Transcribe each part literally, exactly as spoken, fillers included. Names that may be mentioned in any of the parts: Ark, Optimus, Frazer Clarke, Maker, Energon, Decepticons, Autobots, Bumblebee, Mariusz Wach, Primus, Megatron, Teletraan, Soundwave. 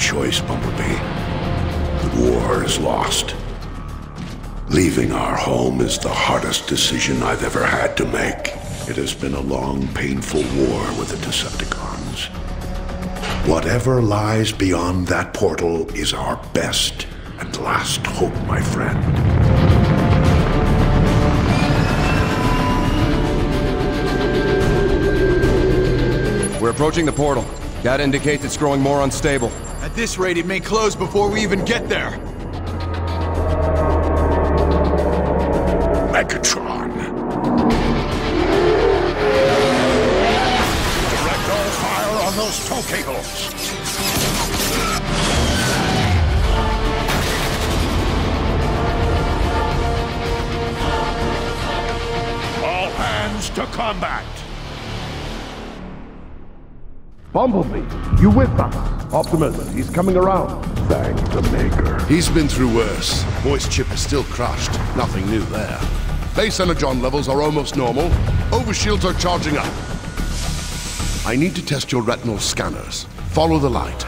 choice, Bumblebee. The war is lost. Leaving our home is the hardest decision I've ever had to make. It has been a long, painful war with the Decepticons. Whatever lies beyond that portal is our best and last hope, my friend. We're approaching the portal. That indicates it's growing more unstable. At this rate, it may close before we even get there. Megatron. Direct all fire on those tow cables. All hands to combat. Bumblebee, you with us? Optimus, he's coming around. Thank the Maker. He's been through worse. Voice chip is still crushed. Nothing new there. Base energon levels are almost normal. Overshields are charging up. I need to test your retinal scanners. Follow the light.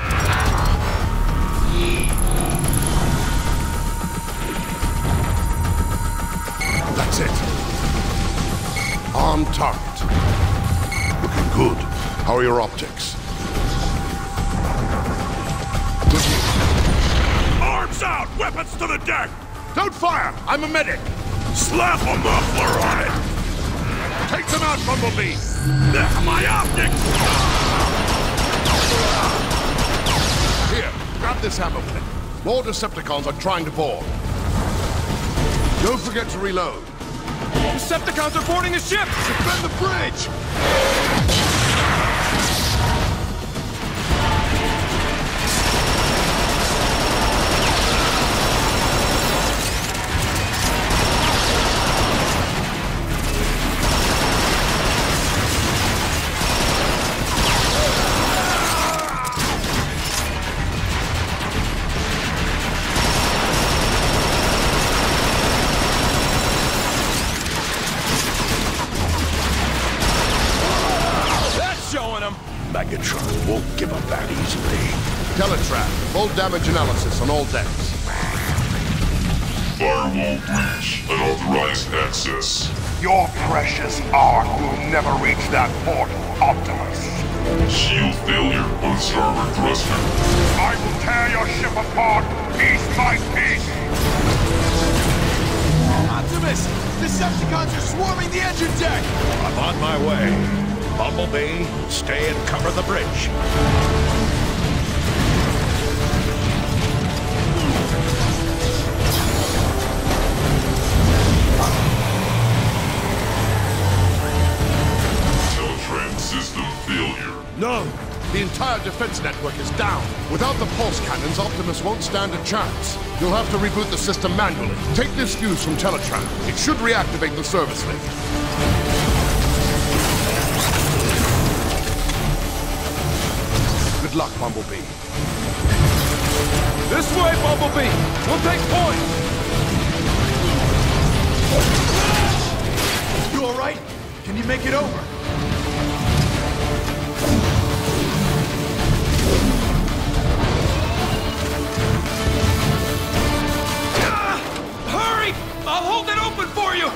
That's it. On target. Looking good. How are your optics? Arms out! Weapons to the deck! Don't fire! I'm a medic! Slap a muffler on it! Take them out, Bumblebee! They're my optics! Here, grab this hammer clip. More Decepticons are trying to board. Don't forget to reload. Decepticons are boarding the ship! Defend the bridge! Megatron won't give up that easily. Teletraan, full damage analysis on all decks. Firewall breach and unauthorized access. Your precious Ark will never reach that portal, Optimus. Shield failure on starboard thruster. I will tear your ship apart, piece by piece. Optimus, Decepticons are swarming the engine deck. I'm on my way. Bumblebee, stay and cover the bridge. Teletraan system failure. No! The entire defense network is down. Without the pulse cannons, Optimus won't stand a chance. You'll have to reboot the system manually. Take this fuse from Teletraan. It should reactivate the service link. Good luck, Bumblebee. This way, Bumblebee! We'll take point! You all right? Can you make it over? Ah, hurry! I'll hold it open for you!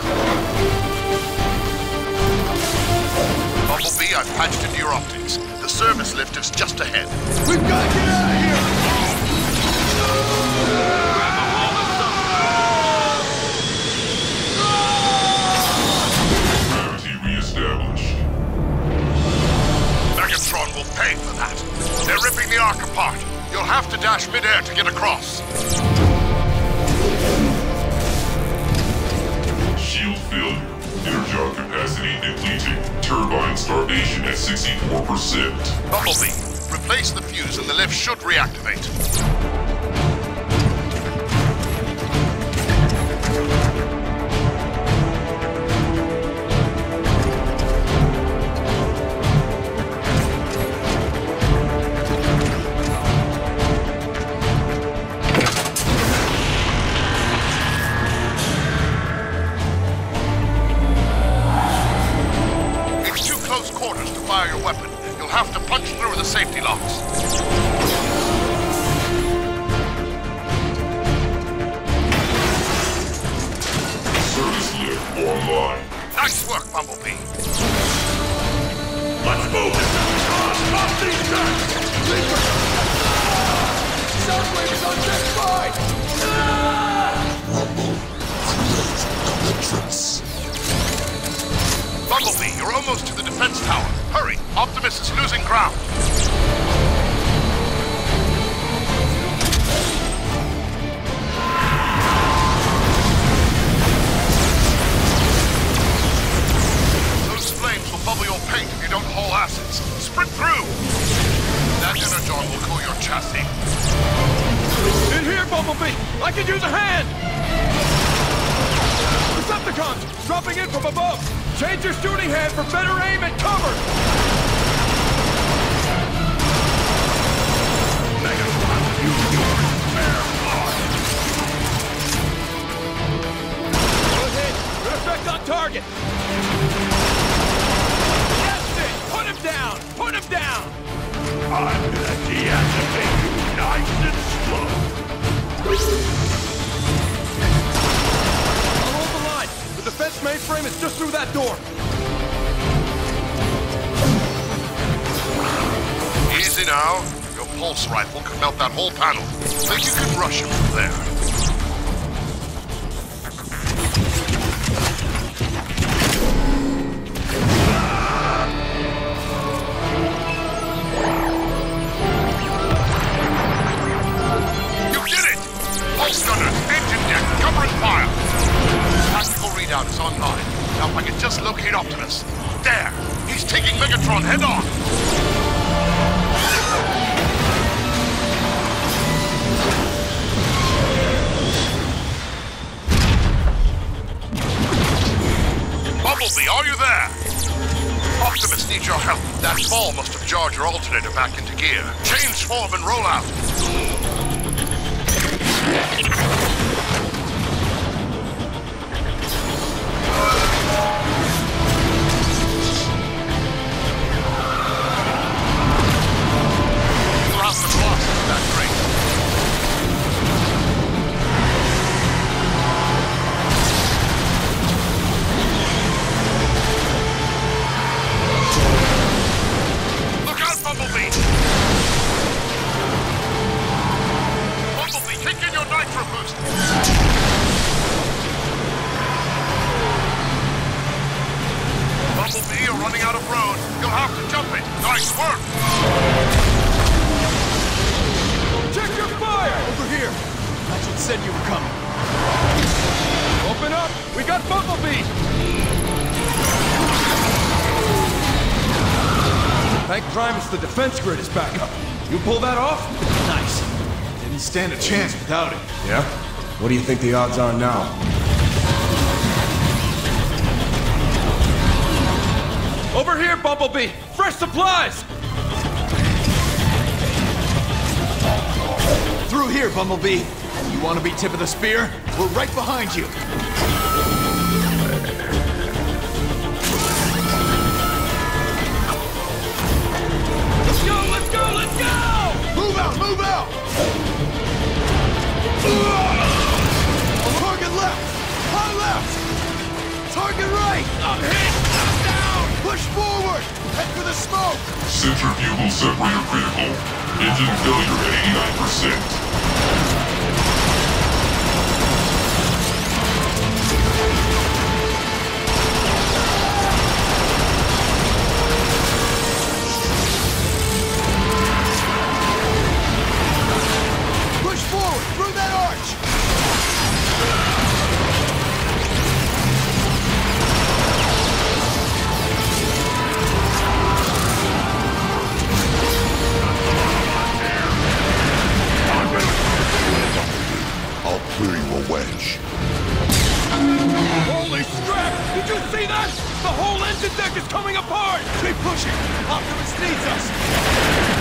Bumblebee, I've patched into your optics. The service lift is just ahead. We've got to get out of here! Grab a hold of something! Gravity reestablished. Megatron will pay for that. They're ripping the Ark apart. You'll have to dash midair to get across. Shield failure. Airjob capacity depleting. Turbine starvation at sixty-four percent. Bumblebee, replace the fuse and the lift should reactivate. Quarters to fire your weapon. You'll have to punch through the safety locks. Bumblebee. Let's move! Stop these guys! Soundwave is on deck five! Rumble creates electrons. Bumblebee, you're almost to the defense tower. Hurry! Optimus is losing ground. Bubble your paint if you don't haul acids. Sprint through! That energon will cool your chassis. In here, Bumblebee! I can use a hand! Decepticons! Dropping in from above! Change your shooting hand for better aim and cover! Megatron, you your fair part! Good hit! Good effect on target! Down! Put him down! I'm gonna deactivate you nice and slow! I'll hold the line! The defense mainframe is just through that door! Easy now. Your pulse rifle could melt that whole panel. Think you can rush him from there. Is online. Now if I can just locate Optimus. There! He's taking Megatron head on! Bumblebee, are you there? Optimus needs your help. That ball must have jarred your alternator back into gear. Change form and roll out. Thank Primus, the defense grid is back up. You pull that off? Nice. Didn't stand a chance without it. Yeah? What do you think the odds are now? Over here, Bumblebee! Fresh supplies! Through here, Bumblebee. You want to be tip of the spear? We're right behind you. Move out! Target left! High left! Target right! I'm hit! I'm down! Push forward! Head for the smoke! Centrifugal separator critical. Engine failure at eighty-nine percent. Forward, through that arch! I'll clear you a wedge. Holy crap! Did you see that? The whole engine deck is coming apart! Keep pushing! Optimus needs us!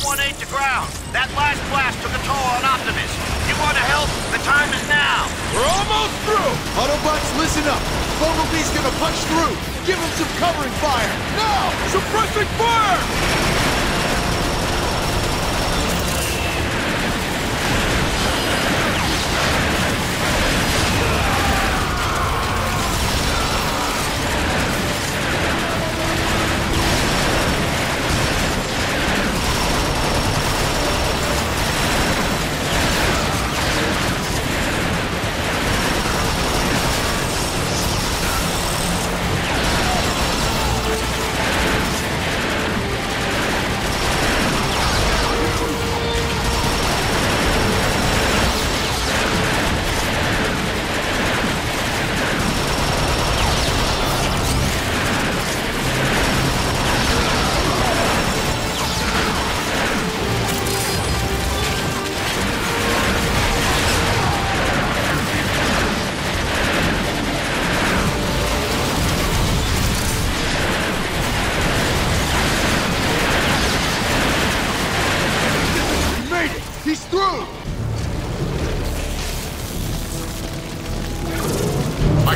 one eight to ground. That last blast took a toll on Optimus. You want to help? The time is now. We're almost through. Autobots, listen up. Bumblebee's gonna punch through. Give him some covering fire. Now! Suppressing fire!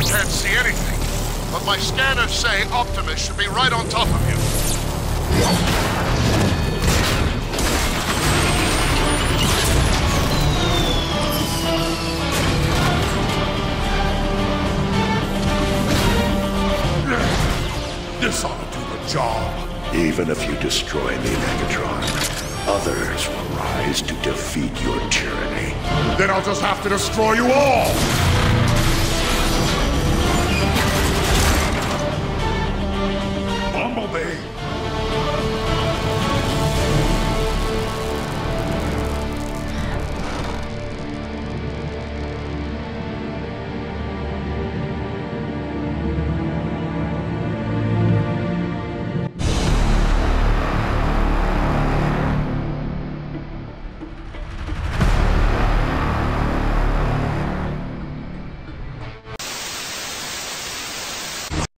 can't see anything, but my scanners say Optimus should be right on top of you. This ought to do the job. Even if you destroy me, Megatron, others will rise to defeat your tyranny. Then I'll just have to destroy you all!